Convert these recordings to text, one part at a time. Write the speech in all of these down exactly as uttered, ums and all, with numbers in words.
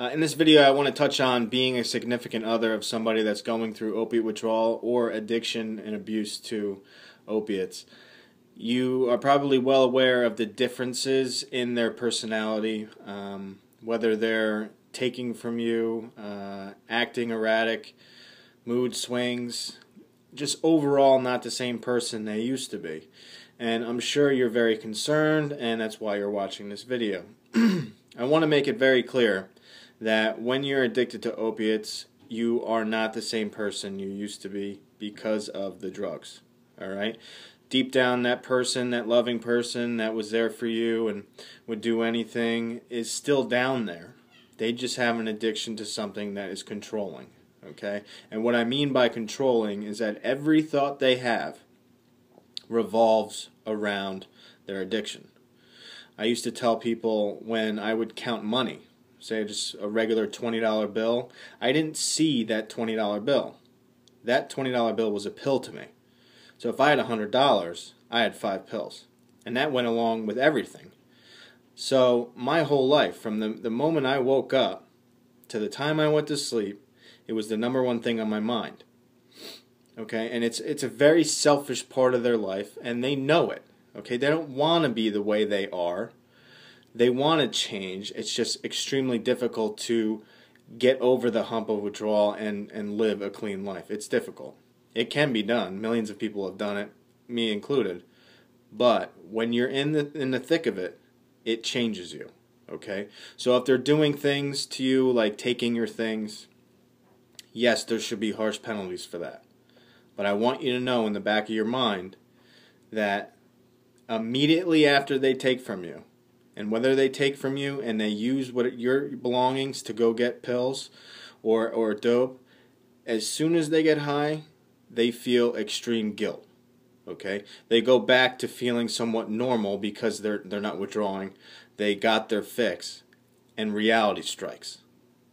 Uh, in this video, I want to touch on being a significant other of somebody that's going through opiate withdrawal or addiction and abuse to opiates. You are probably well aware of the differences in their personality, um, whether they're taking from you, uh, acting erratic, mood swings, just overall not the same person they used to be. And I'm sure you're very concerned, and that's why you're watching this video. I want to make it very clear that when you're addicted to opiates, you are not the same person you used to be because of the drugs. All right? Deep down, that person, that loving person that was there for you and would do anything is still down there. They just have an addiction to something that is controlling. Okay? And what I mean by controlling is that every thought they have revolves around their addiction. I used to tell people when I would count money, say just a regular twenty dollar bill, I didn't see that twenty dollar bill. That twenty dollar bill was a pill to me. So if I had one hundred dollars, I had five pills. And that went along with everything. So my whole life, from the, the moment I woke up to the time I went to sleep, it was the number one thing on my mind. Okay, and it's it's a very selfish part of their life, and they know it. Okay, they don't want to be the way they are. They want to change. It's just extremely difficult to get over the hump of withdrawal and, and live a clean life. It's difficult. It can be done. Millions of people have done it, me included. But when you're in the in the thick of it, it changes you. Okay? So if they're doing things to you, like taking your things, yes, there should be harsh penalties for that. But I want you to know in the back of your mind that immediately after they take from you, and whether they take from you and they use what your belongings to go get pills or, or dope, as soon as they get high, they feel extreme guilt. Okay? They go back to feeling somewhat normal because they're, they're not withdrawing. They got their fix, and reality strikes.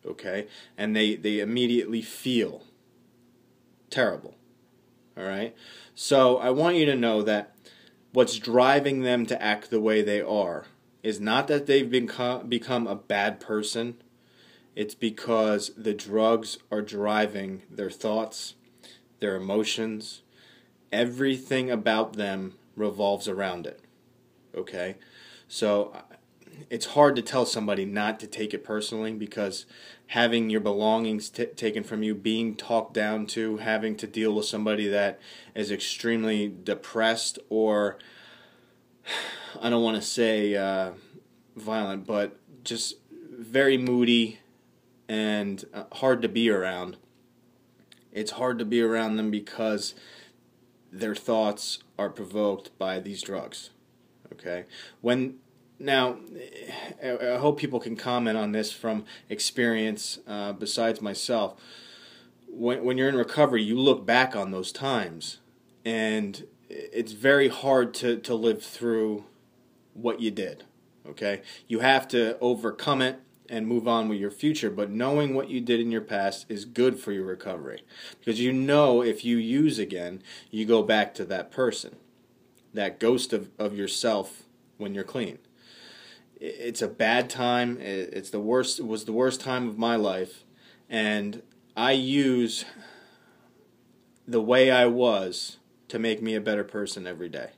Okay? And they, they immediately feel terrible. Alright? So I want you to know that what's driving them to act the way they are is not that they've become, become a bad person. It's because the drugs are driving their thoughts, their emotions. Everything about them revolves around it. Okay? So it's hard to tell somebody not to take it personally, because having your belongings t taken from you, being talked down to, having to deal with somebody that is extremely depressed or, I don't want to say uh, violent, but just very moody and hard to be around. It's hard to be around them because their thoughts are provoked by these drugs. Okay? When... Now, I hope people can comment on this from experience uh, besides myself. When, when you're in recovery, you look back on those times, and it's very hard to, to live through what you did. Okay? You have to overcome it and move on with your future, but knowing what you did in your past is good for your recovery, because you know if you use again, you go back to that person, that ghost of, of yourself when you're clean. It's a bad time. It's the worst. It was the worst time of my life, and I use the way I was to make me a better person every day.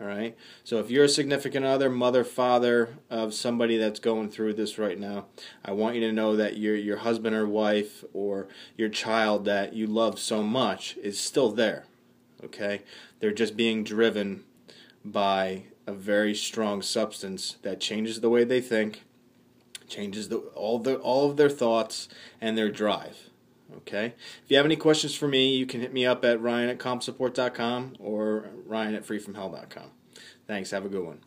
All right. So if you're a significant other, mother, father of somebody that's going through this right now, I want you to know that your your husband or wife or your child that you love so much is still there. Okay. They're just being driven by a very strong substance that changes the way they think, changes the, all the all of their thoughts and their drive. Okay. If you have any questions for me, you can hit me up at Ryan at com support dot com or Ryan at free from hell dot com. Thanks. Have a good one.